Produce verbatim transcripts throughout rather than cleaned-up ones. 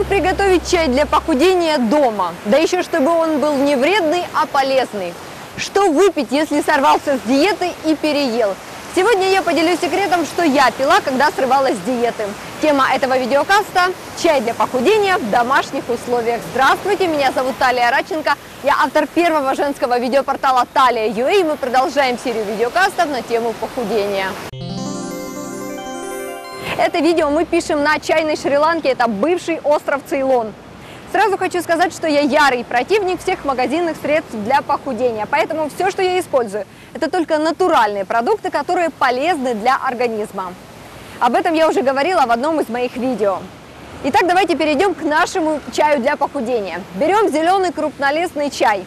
Как приготовить чай для похудения дома? Да еще чтобы он был не вредный, а полезный. Что выпить, если сорвался с диеты и переел? Сегодня я поделюсь секретом, что я пила, когда срывалась с диеты. Тема этого видеокаста – чай для похудения в домашних условиях. Здравствуйте, меня зовут Талия Радченко, я автор первого женского видеопортала «Талия юэй», и мы продолжаем серию видеокастов на тему похудения. Это видео мы пишем на чайной Шри-Ланке, это бывший остров Цейлон. Сразу хочу сказать, что я ярый противник всех магазинных средств для похудения, поэтому все, что я использую, это только натуральные продукты, которые полезны для организма. Об этом я уже говорила в одном из моих видео. Итак, давайте перейдем к нашему чаю для похудения. Берем зеленый крупнолистный чай.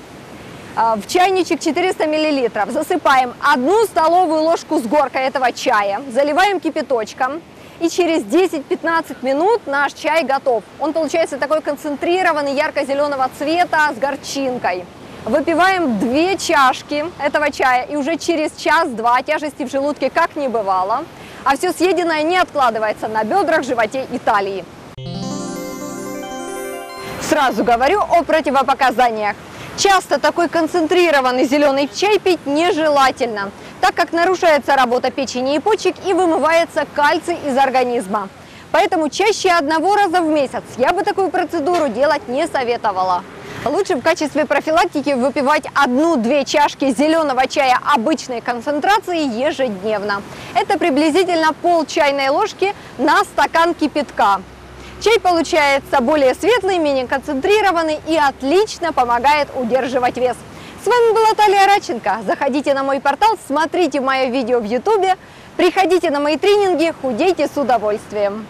В чайничек четыреста миллилитров засыпаем одну столовую ложку с горкой этого чая, заливаем кипяточком. И через десять-пятнадцать минут наш чай готов. Он получается такой концентрированный, ярко-зеленого цвета, с горчинкой. Выпиваем две чашки этого чая, и уже через час-два тяжести в желудке как не бывало. А все съеденное не откладывается на бедрах, животе и талии. Сразу говорю о противопоказаниях. Часто такой концентрированный зеленый чай пить нежелательно, так как нарушается работа печени и почек и вымывается кальций из организма. Поэтому чаще одного раза в месяц я бы такую процедуру делать не советовала. Лучше в качестве профилактики выпивать одну-две чашки зеленого чая обычной концентрации ежедневно. Это приблизительно пол чайной ложки на стакан кипятка. Чай получается более светлый, менее концентрированный и отлично помогает удерживать вес. С вами была Талия Радченко. Заходите на мой портал, смотрите мое видео в ютубе, приходите на мои тренинги, худейте с удовольствием.